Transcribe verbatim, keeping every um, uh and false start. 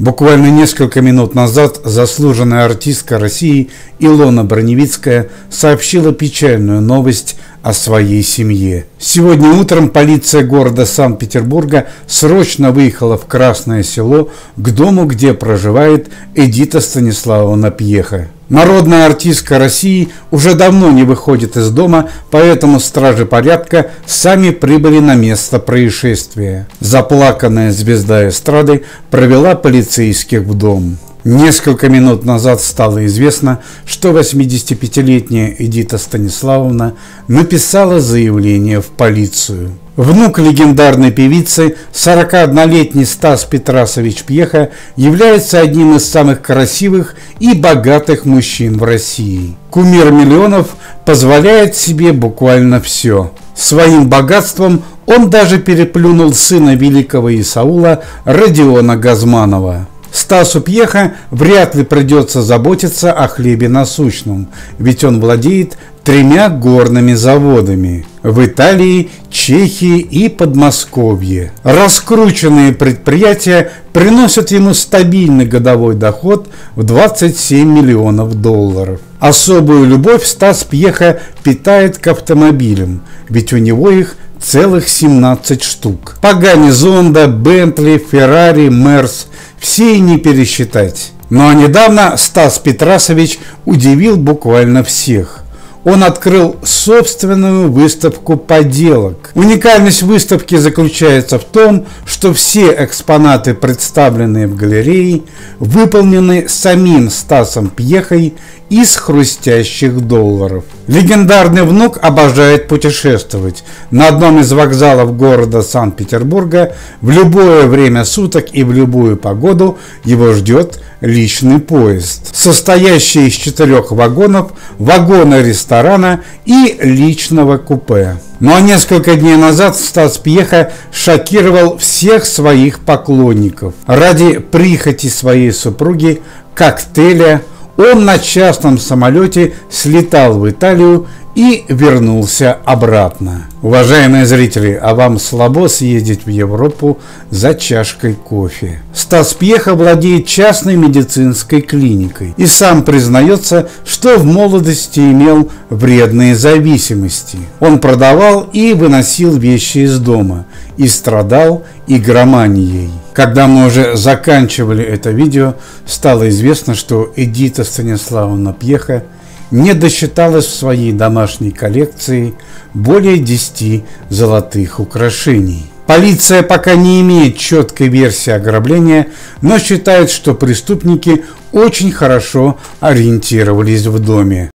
Буквально несколько минут назад заслуженная артистка России Илона Броневицкая сообщила печальную новость о своей семье. Сегодня утром полиция города Санкт-Петербурга срочно выехала в Красное Село к дому, где проживает Эдита Станиславовна Пьеха. Народная артистка России уже давно не выходит из дома, поэтому стражи порядка сами прибыли на место происшествия. Заплаканная звезда эстрады провела полицейских в дом. Несколько минут назад стало известно, что восьмидесятипятилетняя Эдита Станиславовна написала заявление в полицию. Внук легендарной певицы, сорокаоднолетний Стас Петрасович Пьеха, является одним из самых красивых и богатых мужчин в России. Кумир миллионов позволяет себе буквально все. Своим богатством он даже переплюнул сына великого Исаула Родиона Газманова. Стасу Пьеха вряд ли придется заботиться о хлебе насущном, ведь он владеет тремя горными заводами в Италии, Чехии и Подмосковье. Раскрученные предприятия приносят ему стабильный годовой доход в двадцать семь миллионов долларов. Особую любовь Стас Пьеха питает к автомобилям, ведь у него их целых семнадцать штук. Пагани, Зонда, Бентли, Феррари, Мерс – все и не пересчитать. Ну а недавно Стас Петрасович удивил буквально всех. Он открыл собственную выставку поделок. Уникальность выставки заключается в том, что все экспонаты, представленные в галерее, выполнены самим Стасом Пьехой из хрустящих долларов. Легендарный внук обожает путешествовать. На одном из вокзалов города Санкт-Петербурга в любое время суток и в любую погоду его ждет личный поезд, состоящий из четырех вагонов, вагона ресторана и личного купе. Ну а несколько дней назад Стас Пьеха шокировал всех своих поклонников. Ради прихоти своей супруги, коктейля, он на частном самолете слетал в Италию и вернулся обратно. Уважаемые зрители, а вам слабо съездить в Европу за чашкой кофе? Стас Пьеха владеет частной медицинской клиникой и сам признается, что в молодости имел вредные зависимости. Он продавал и выносил вещи из дома и страдал игроманией. Когда мы уже заканчивали это видео, стало известно, что Эдита Станиславовна Пьеха не досчиталась в своей домашней коллекции более десяти золотых украшений. Полиция пока не имеет четкой версии ограбления, но считает, что преступники очень хорошо ориентировались в доме.